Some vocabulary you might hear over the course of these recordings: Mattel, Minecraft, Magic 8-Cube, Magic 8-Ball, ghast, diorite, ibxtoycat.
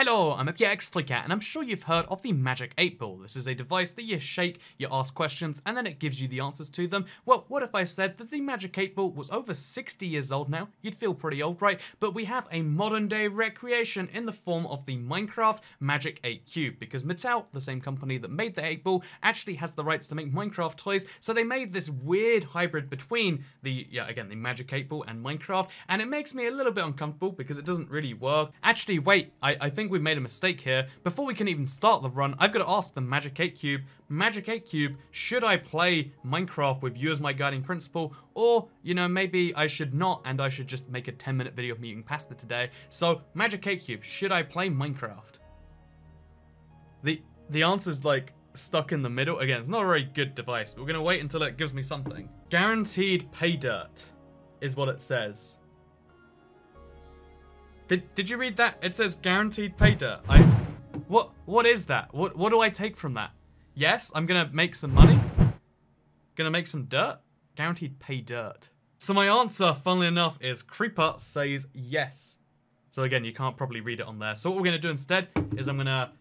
Hello, I'm ibxtoycat, and I'm sure you've heard of the Magic 8-Ball. This is a device that you shake, you ask questions, and then it gives you the answers to them. Well, what if I said that the Magic 8-Ball was over 60 years old now? You'd feel pretty old, right? But we have a modern-day recreation in the form of the Minecraft Magic 8-Cube, because Mattel, the same company that made the 8-Ball, actually has the rights to make Minecraft toys, so they made this weird hybrid between the Magic 8-Ball and Minecraft, and it makes me a little bit uncomfortable because it doesn't really work. Actually, wait, I think we've made a mistake here. Before we can even start the run, I've got to ask the Magic 8-Cube, should I play Minecraft with you as my guiding principle? Or, you know, maybe I should not, and I should just make a 10-minute video of me eating pasta today. So, Magic 8-Cube, should I play Minecraft? The answer's like stuck in the middle. Again, it's not a very good device, but we're gonna wait until it gives me something. Guaranteed pay dirt is what it says. Did you read that? It says guaranteed pay dirt. What is that? What do I take from that? Yes, I'm gonna make some money. Gonna make some dirt? Guaranteed pay dirt. So my answer, funnily enough, is Creeper says yes. So again, you can't probably read it on there. So what we're gonna do instead is I'm gonna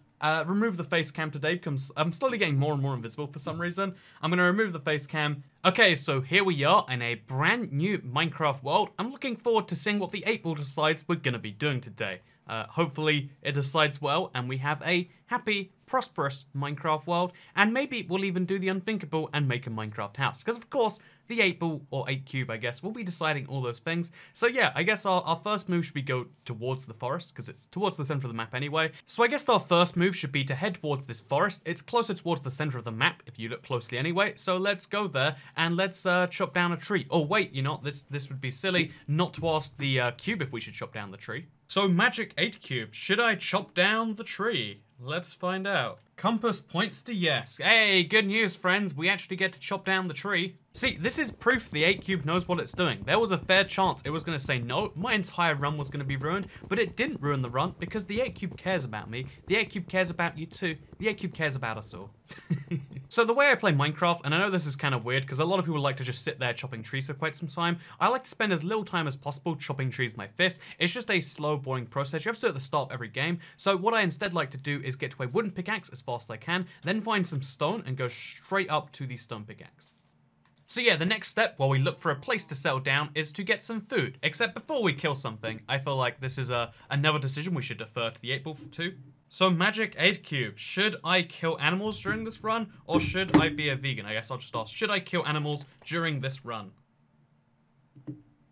remove the face cam today because I'm slowly getting more and more invisible for some reason. I'm gonna remove the face cam. Okay, so here we are in a brand new Minecraft world. I'm looking forward to seeing what the 8-Ball decides we're gonna be doing today. Hopefully it decides well and we have a happy, prosperous Minecraft world, and maybe we'll even do the unthinkable and make a Minecraft house, because of course the 8-Ball, or 8-Cube I guess, will be deciding all those things. So yeah, I guess our first move should be go towards the forest, because it's towards the center of the map anyway. So I guess our first move should be to head towards this forest. It's closer towards the center of the map if you look closely anyway, so let's go there and let's chop down a tree. Oh wait, you know, this would be silly not to ask the cube if we should chop down the tree. So Magic 8-Cube, should I chop down the tree? Let's find out. Compass points to yes. Hey, good news, friends. We actually get to chop down the tree. See, this is proof the 8-Cube knows what it's doing. There was a fair chance it was going to say no. My entire run was going to be ruined, but it didn't ruin the run because the 8-Cube cares about me. The 8-Cube cares about you too. The 8-Cube cares about us all. So the way I play Minecraft, and I know this is kind of weird because a lot of people like to just sit there chopping trees for quite some time. I like to spend as little time as possible chopping trees with my fist. It's just a slow, boring process. You have to do it at the start of every game. So what I instead like to do is get to a wooden pickaxe as fast as I can, then find some stone and go straight up to the stone pickaxe. So yeah, the next step while we look for a place to settle down is to get some food. Except before we kill something, I feel like this is another decision we should defer to the 8-Ball too. So Magic 8-Cube, should I kill animals during this run, or should I be a vegan? I guess I'll just ask, should I kill animals during this run?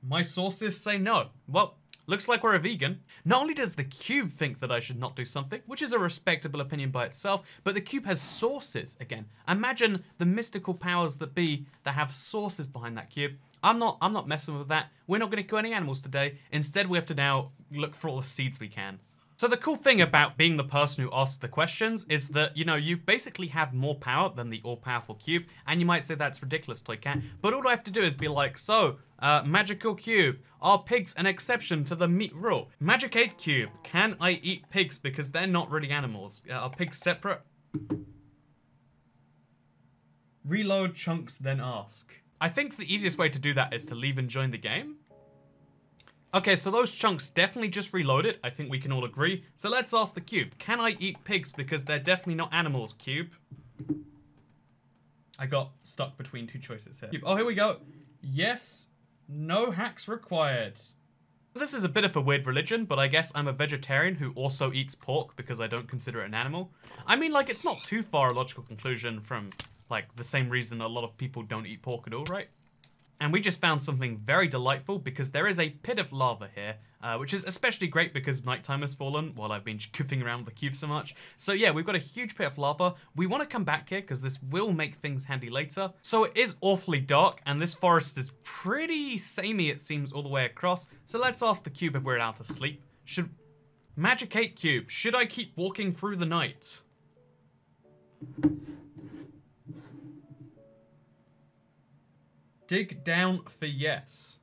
My sources say no. Well, looks like we're a vegan. Not only does the cube think that I should not do something, which is a respectable opinion by itself, but the cube has sources again. Imagine the mystical powers that be that have sources behind that cube. I'm not messing with that. We're not gonna kill any animals today. Instead, we have to now look for all the seeds we can. So the cool thing about being the person who asks the questions is that, you know, you basically have more power than the all-powerful cube, and you might say that's ridiculous, Toycat, but all I have to do is be like, so, magical cube, are pigs an exception to the meat rule? Magic 8-Cube, can I eat pigs because they're not really animals? Are pigs separate? Reload chunks, then ask. I think the easiest way to do that is to leave and join the game. Okay, so those chunks definitely just reloaded. I think we can all agree. So let's ask the cube, can I eat pigs because they're definitely not animals, cube? I got stuck between two choices here. Oh, here we go. Yes, no hacks required. This is a bit of a weird religion, but I guess I'm a vegetarian who also eats pork because I don't consider it an animal. I mean, like, it's not too far a logical conclusion from, like, the same reason a lot of people don't eat pork at all, right? And we just found something very delightful because there is a pit of lava here, which is especially great because nighttime has fallen while I've been goofing around with the cube so much. So yeah, we've got a huge pit of lava. We want to come back here because this will make things handy later. So it is awfully dark and this forest is pretty samey, it seems, all the way across. So let's ask the cube if we're allowed to sleep. Should Magic 8-Cube, should I keep walking through the night? Dig down for yes.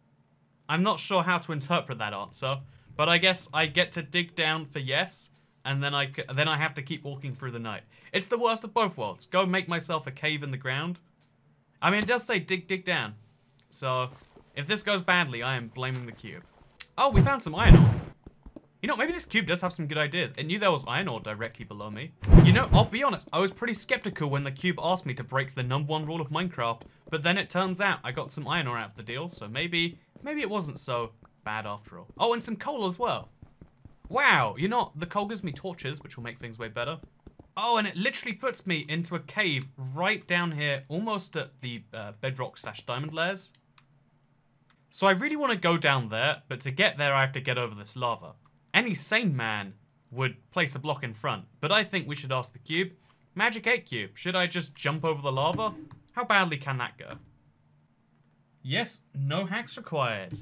I'm not sure how to interpret that answer, but I guess I get to dig down for yes, and then I have to keep walking through the night. It's the worst of both worlds. Go make myself a cave in the ground. I mean, it does say dig down. So, if this goes badly, I am blaming the cube. Oh, we found some iron ore. You know, maybe this cube does have some good ideas. It knew there was iron ore directly below me. You know, I'll be honest, I was pretty skeptical when the cube asked me to break the #1 rule of Minecraft, but then it turns out I got some iron ore out of the deal, so maybe it wasn't so bad after all. Oh, and some coal as well. Wow, you know, the coal gives me torches, which will make things way better. Oh, and it literally puts me into a cave right down here, almost at the bedrock/diamond layers. So I really want to go down there, but to get there I have to get over this lava. Any sane man would place a block in front, but I think we should ask the cube. Magic 8-Cube, should I just jump over the lava? How badly can that go? Yes, no hacks required.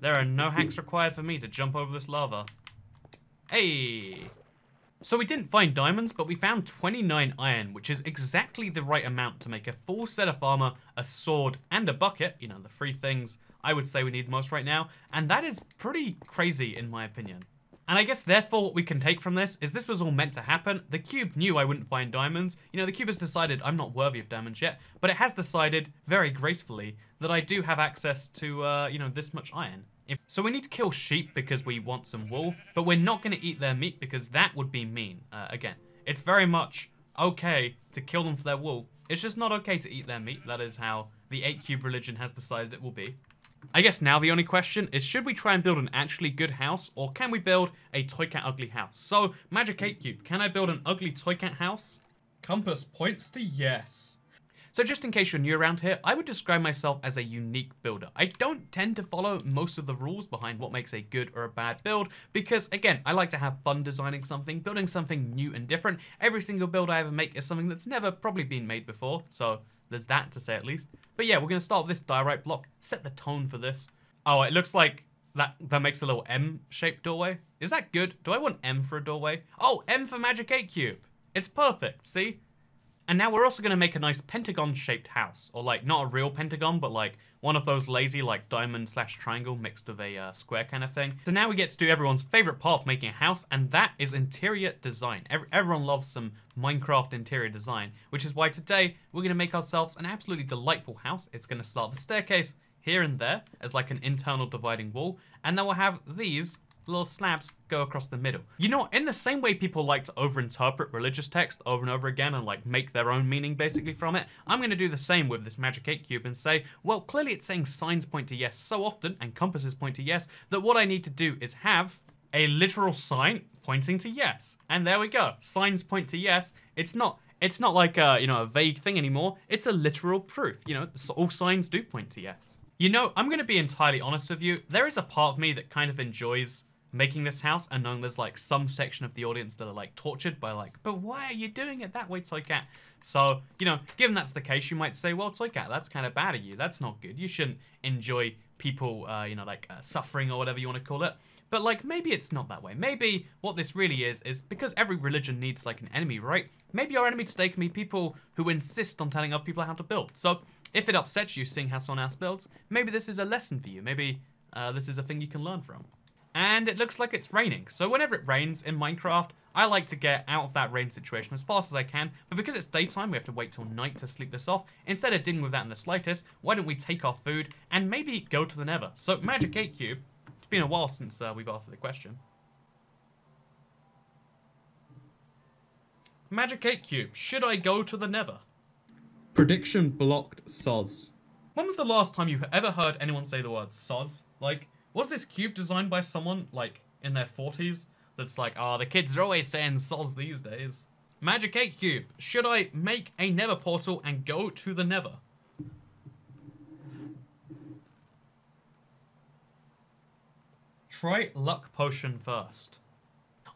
There are no hacks required for me to jump over this lava. Hey! So we didn't find diamonds, but we found 29 iron, which is exactly the right amount to make a full set of armor, a sword, and a bucket. You know, the three things I would say we need the most right now. And that is pretty crazy, in my opinion. And I guess, therefore, what we can take from this is this was all meant to happen. The cube knew I wouldn't find diamonds. You know, the cube has decided I'm not worthy of diamonds yet, but it has decided, very gracefully, that I do have access to, you know, this much iron. So we need to kill sheep because we want some wool, but we're not going to eat their meat because that would be mean. Again, it's very much okay to kill them for their wool. It's just not okay to eat their meat. That is how the 8-Cube religion has decided it will be. I guess now the only question is, should we try and build an actually good house, or can we build a toy cat ugly house? So, Magic 8-Cube, can I build an ugly toy cat house? Compass points to yes. So just in case you're new around here, I would describe myself as a unique builder. I don't tend to follow most of the rules behind what makes a good or a bad build because, again, I like to have fun designing something, building something new and different. Every single build I ever make is something that's never probably been made before, so there's that to say at least. But yeah, we're going to start with this diorite block, set the tone for this. Oh, it looks like that makes a little M-shaped doorway. Is that good? Do I want M for a doorway? Oh, M for Magic 8-Cube. It's perfect, see? And now we're also going to make a nice pentagon-shaped house. Or, like, not a real pentagon, but, like, one of those lazy, like, diamond/triangle mixed with a square kind of thing. So now we get to do everyone's favorite part of making a house, and that is interior design. Everyone loves some Minecraft interior design, which is why today we're going to make ourselves an absolutely delightful house. It's going to start with a staircase here and there as, like, an internal dividing wall, and then we'll have these little slabs go across the middle. You know, in the same way people like to overinterpret religious text over and over again and like make their own meaning basically from it, I'm going to do the same with this Magic 8-Cube and say, well, clearly it's saying signs point to yes so often and compasses point to yes that what I need to do is have a literal sign pointing to yes. And there we go. Signs point to yes. It's not like a, you know, a vague thing anymore. It's a literal proof. You know, all signs do point to yes. You know, I'm going to be entirely honest with you. There is a part of me that kind of enjoys making this house and knowing there's like some section of the audience that are like tortured by like, but why are you doing it that way, Toycat? So, you know, given that's the case, you might say, well, Toycat, that's kind of bad of you. That's not good. You shouldn't enjoy people, you know, like suffering or whatever you want to call it. But like, maybe it's not that way. Maybe what this really is because every religion needs like an enemy, right? Maybe our enemy today can be people who insist on telling other people how to build. So if it upsets you seeing how someone else builds, maybe this is a lesson for you. Maybe this is a thing you can learn from. And it looks like it's raining. So whenever it rains in Minecraft, I like to get out of that rain situation as fast as I can. But because it's daytime, we have to wait till night to sleep this off. Instead of dealing with that in the slightest, why don't we take our food and maybe go to the Nether? So Magic 8-Cube, it's been a while since we've asked the question. Magic 8-Cube, should I go to the Nether? Prediction blocked, soz. When was the last time you ever heard anyone say the word soz? Like, was this cube designed by someone, like, in their 40s? That's like, ah, oh, the kids are always saying soz these days. Magic 8-Cube, should I make a Nether portal and go to the Nether? Try luck potion first.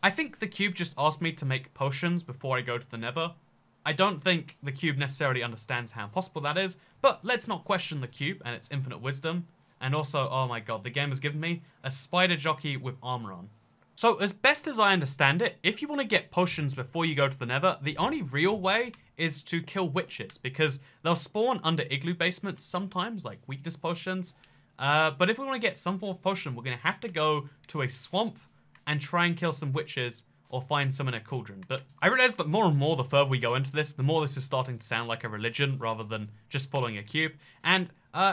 I think the cube just asked me to make potions before I go to the Nether. I don't think the cube necessarily understands how possible that is, but let's not question the cube and its infinite wisdom. And also, oh my god, the game has given me a spider jockey with armor on. So, as best as I understand it, if you want to get potions before you go to the Nether, the only real way is to kill witches, because they'll spawn under igloo basements sometimes, like weakness potions. But if we want to get some form of potion, we're going to have to go to a swamp and try and kill some witches or find some in a cauldron. But I realize that more and more the further we go into this, the more this is starting to sound like a religion rather than just following a cube. And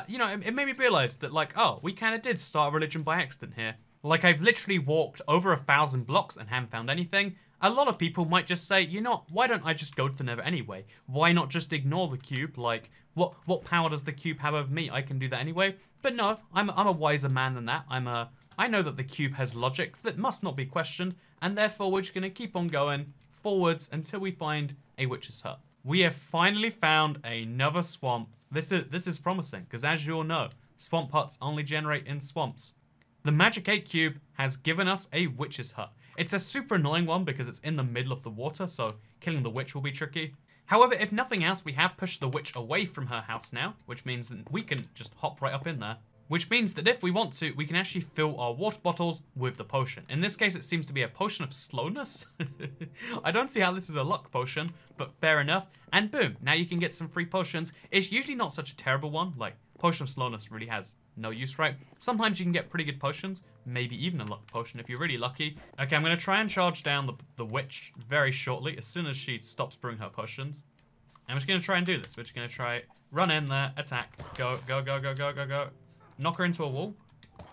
you know, it made me realize that, like, oh, we kind of did start a religion by accident here. Like, I've literally walked over 1,000 blocks and haven't found anything. A lot of people might just say, you know, why don't I just go to the Nether anyway? Why not just ignore the cube? Like, what power does the cube have over me? I can do that anyway. But no, I'm a wiser man than that. I know that the cube has logic that must not be questioned, and therefore we're just going to keep on going forwards until we find a witch's hut. We have finally found another swamp. This is promising, because as you all know, swamp huts only generate in swamps. The Magic 8-Cube has given us a witch's hut. It's a super annoying one because it's in the middle of the water, so killing the witch will be tricky. However, if nothing else, we have pushed the witch away from her house now, which means that we can just hop right up in there. Which means that if we want to, we can actually fill our water bottles with the potion. In this case, it seems to be a potion of slowness. I don't see how this is a luck potion, but fair enough. And boom, now you can get some free potions. It's usually not such a terrible one. Like, potion of slowness really has no use, right? Sometimes you can get pretty good potions, maybe even a luck potion if you're really lucky. Okay, I'm going to try and charge down the witch very shortly, as soon as she stops brewing her potions. I'm just going to try and do this. We're just going to try, run in there, attack, go, go, go, go, go, go, go. Knock her into a wall,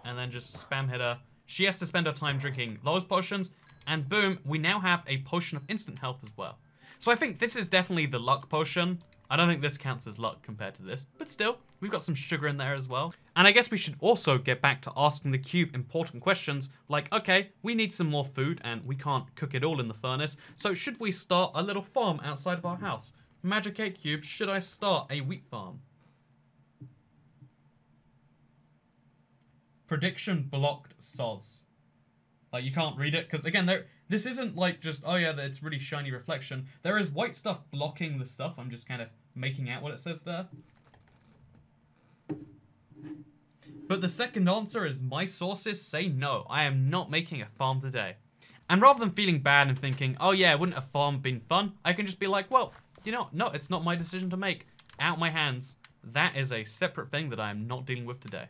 and then just spam hit her. She has to spend her time drinking those potions, and boom, we now have a potion of instant health as well. So I think this is definitely the luck potion. I don't think this counts as luck compared to this, but still, we've got some sugar in there as well. And I guess we should also get back to asking the cube important questions, like, okay, we need some more food, and we can't cook it all in the furnace, so should we start a little farm outside of our house? Magic 8-Cube, should I start a wheat farm? Prediction blocked soz. Like, you can't read it, because again, this isn't like just, oh yeah, it's really shiny reflection. There is white stuff blocking the stuff. I'm just kind of making out what it says there. But the second answer is my sources say no. I am not making a farm today. And rather than feeling bad and thinking, oh yeah, wouldn't a farm been fun? I can just be like, well, you know, no, it's not my decision to make. Out my hands. That is a separate thing that I am not dealing with today.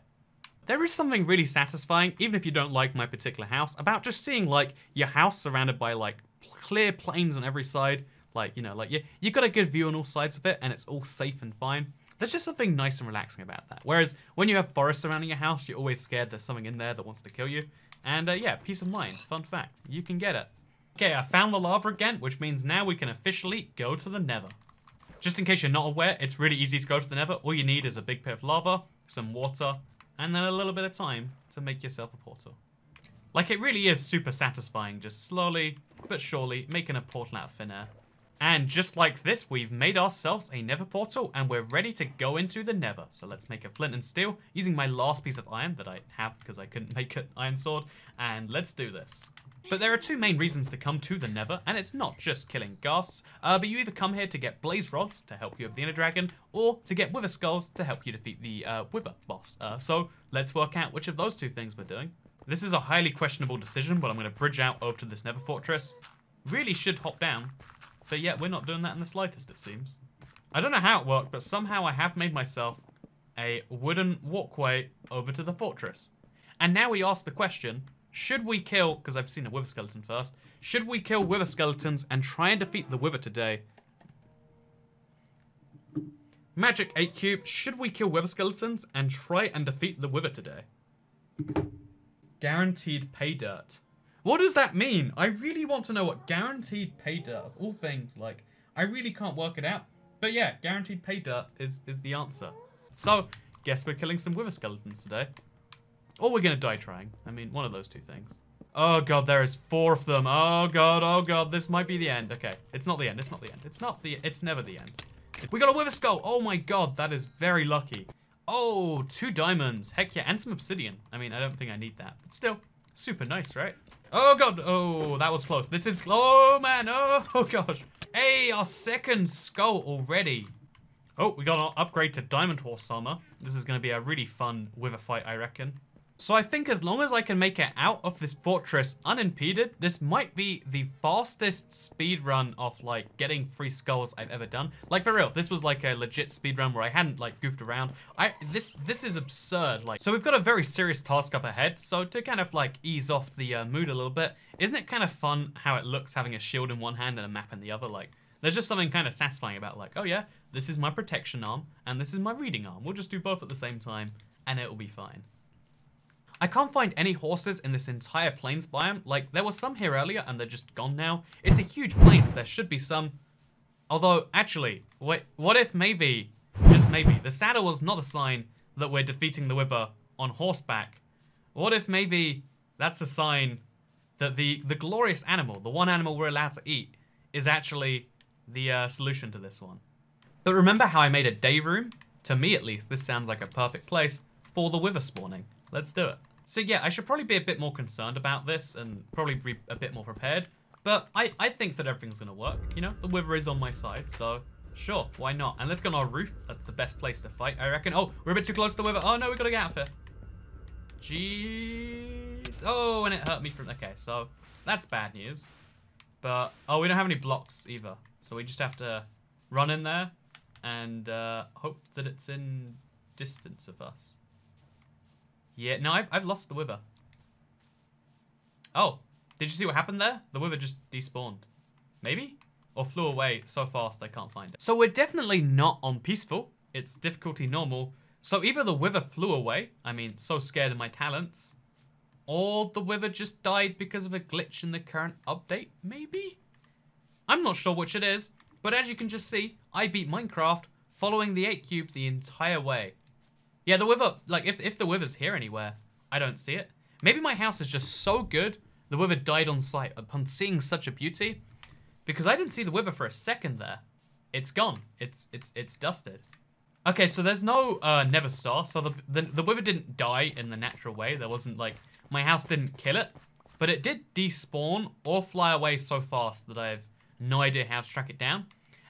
There is something really satisfying, even if you don't like my particular house, about just seeing, like, your house surrounded by, like, clear plains on every side. Like, you know, like, you got a good view on all sides of it, and it's all safe and fine. There's just something nice and relaxing about that. Whereas, when you have forests surrounding your house, you're always scared there's something in there that wants to kill you. And, yeah, peace of mind. Fun fact. You can get it. Okay, I found the lava again, which means now we can officially go to the Nether. Just in case you're not aware, it's really easy to go to the Nether. All you need is a big pit of lava, some water, and then a little bit of time to make yourself a portal. Like, it really is super satisfying, just slowly but surely making a portal out of thin air. And just like this, we've made ourselves a nether portal, and we're ready to go into the nether. So let's make a flint and steel, using my last piece of iron that I have because I couldn't make an iron sword, and let's do this. But there are two main reasons to come to the Nether, and it's not just killing ghasts, but you either come here to get blaze rods to help you with the inner dragon, or to get wither skulls to help you defeat the wither boss. So let's work out which of those two things we're doing. This is a highly questionable decision, but I'm going to bridge out over to this Nether fortress. Really should hop down, but yet we're not doing that in the slightest, it seems. I don't know how it worked, but somehow I have made myself a wooden walkway over to the fortress. And now we ask the question, should we kill, because I've seen a wither skeleton first, should we kill wither skeletons and try and defeat the wither today? Magic 8-Cube, should we kill wither skeletons and try and defeat the wither today? Guaranteed pay dirt. What does that mean? I really want to know what guaranteed pay dirt, of all things, like, I really can't work it out. But yeah, guaranteed pay dirt is the answer. So, guess we're killing some wither skeletons today. Or we're going to die trying. I mean, one of those two things. Oh, God, there is 4 of them. Oh, God, this might be the end. Okay, it's not the end. It's not the end. It's never the end. We got a wither skull. Oh, my God, that is very lucky. Oh, 2 diamonds. Heck yeah, and some obsidian. I mean, I don't think I need that. But still, super nice, right? Oh, God. Oh, that was close. This is... Oh, man. Oh, gosh. Hey, our 2nd skull already. Oh, we got an upgrade to diamond horse armor. This is going to be a really fun wither fight, I reckon. So I think as long as I can make it out of this fortress unimpeded, this might be the fastest speedrun of, like, getting free skulls I've ever done. Like, for real, this was, like, a legit speedrun where I hadn't, like, goofed around. This is absurd, like. So we've got a very serious task up ahead, so to kind of, like, ease off the mood a little bit, isn't it kind of fun how it looks having a shield in one hand and a map in the other? Like, there's just something kind of satisfying about, like, oh yeah, this is my protection arm, and this is my reading arm. We'll just do both at the same time, and it'll be fine. I can't find any horses in this entire plains biome. Like, there were some here earlier and they're just gone now. It's a huge plains. There should be some. Although, actually, wait, what if maybe, just maybe, the saddle was not a sign that we're defeating the Wither on horseback? What if maybe that's a sign that the glorious animal, the one animal we're allowed to eat, is actually the solution to this one? But remember how I made a day room? To me, at least, this sounds like a perfect place for the Wither spawning. Let's do it. So yeah, I should probably be a bit more concerned about this and probably be a bit more prepared. But I think that everything's gonna work, you know? The Wither is on my side, so sure, why not? And let's go on our roof. That's the best place to fight, I reckon. Oh, we're a bit too close to the Wither. Oh no, we gotta get out of here. Jeez. Oh, and it hurt me from... Okay, so that's bad news. But, oh, we don't have any blocks either. So we just have to run in there and hope that it's in distance of us. Yeah, no, I've lost the Wither. Oh, did you see what happened there? The Wither just despawned. Maybe? Or flew away so fast I can't find it. So we're definitely not on peaceful. It's difficulty normal. So either the Wither flew away, I mean, so scared of my talents, or the Wither just died because of a glitch in the current update, maybe? I'm not sure which it is, but as you can just see, I beat Minecraft following the 8-Cube the entire way. Yeah, the Wither, like, if the Wither's here anywhere, I don't see it. Maybe my house is just so good, the Wither died on sight upon seeing such a beauty, because I didn't see the Wither for a second there. It's gone. It's dusted. Okay, so there's no Never Star, so the Wither didn't die in the natural way. There wasn't, like, my house didn't kill it, but it did despawn or fly away so fast that I have no idea how to track it down.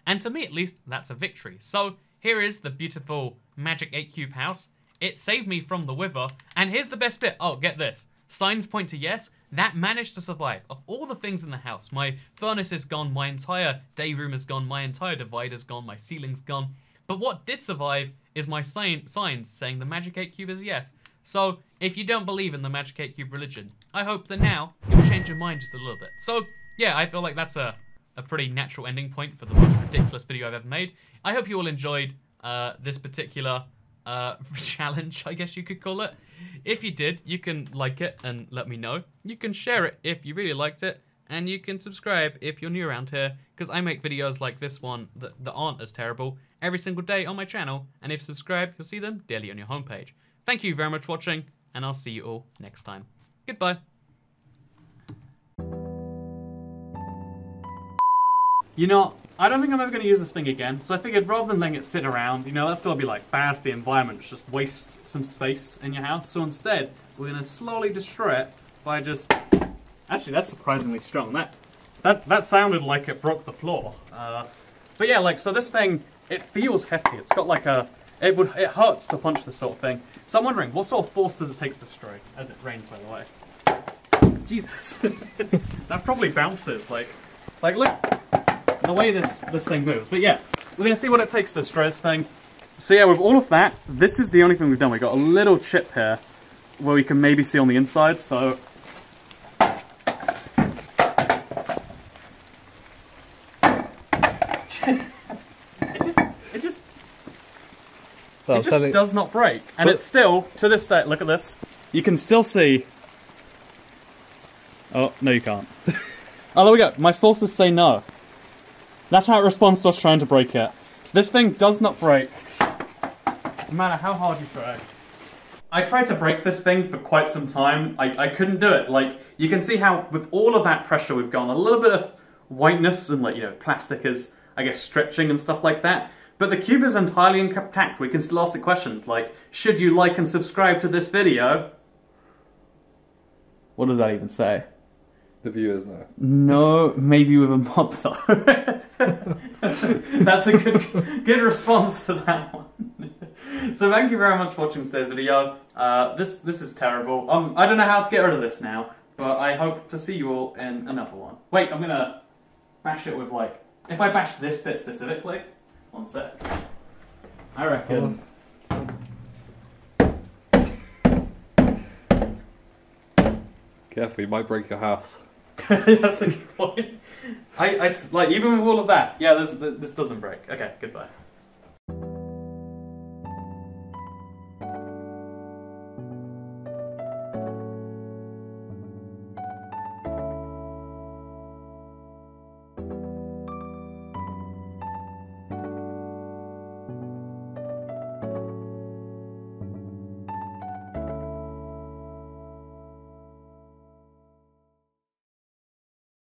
And to me, at least, that's a victory. So here is the beautiful Magic 8-Cube house. It saved me from the Wither, and here's the best bit. Oh, get this. Signs point to yes. That managed to survive. Of all the things in the house, my furnace is gone, my entire day room is gone, my entire divider's gone, my ceiling's gone. But what did survive is my signs saying the Magic 8-Cube is yes. So if you don't believe in the Magic 8-Cube religion, I hope that now you'll change your mind just a little bit. So yeah, I feel like that's a pretty natural ending point for the most ridiculous video I've ever made. I hope you all enjoyed this particular challenge, I guess you could call it. If you did, you can like it and let me know. You can share it if you really liked it. And you can subscribe if you're new around here, because I make videos like this one that aren't as terrible every single day on my channel. And if you subscribe, you'll see them daily on your homepage. Thank you very much for watching, and I'll see you all next time. Goodbye. You know, I don't think I'm ever going to use this thing again, so I figured rather than letting it sit around, you know, that's got to be, like, bad for the environment. It's just waste some space in your house. So instead, we're going to slowly destroy it by just... Actually, that's surprisingly strong. That sounded like it broke the floor. But yeah, like, so this thing, it feels hefty. It's got like a, it hurts to punch this sort of thing. So I'm wondering, what sort of force does it take to destroy? As it rains, by the way. Jesus. That probably bounces, like look, the way this thing moves. But yeah, we're gonna see what it takes to destroy this thing. So yeah, with all of that, this is the only thing we've done. We got a little chip here, where we can maybe see on the inside, so. It just does not break, and it's still, to this day, look at this, you can still see, oh, no you can't. Oh, there we go, my sources say no. That's how it responds to us trying to break it. This thing does not break, no matter how hard you try. I tried to break this thing for quite some time, I couldn't do it. Like, you can see how, with all of that pressure we've gone, a little bit of whiteness and, like, you know, plastic is, I guess, stretching and stuff like that. But the cube is entirely intact. We can still ask it questions like, should you like and subscribe to this video? What does that even say? The viewers know. No, maybe with a mob though. That's a good response to that one. So thank you very much for watching today's video. This is terrible. I don't know how to get rid of this now, but I hope to see you all in another one. Wait, I'm gonna bash it with, like, if I bash this bit specifically, one sec. I reckon. Careful, you might break your house. That's a good point. I like, even with all of that. Yeah, this doesn't break. Okay, goodbye.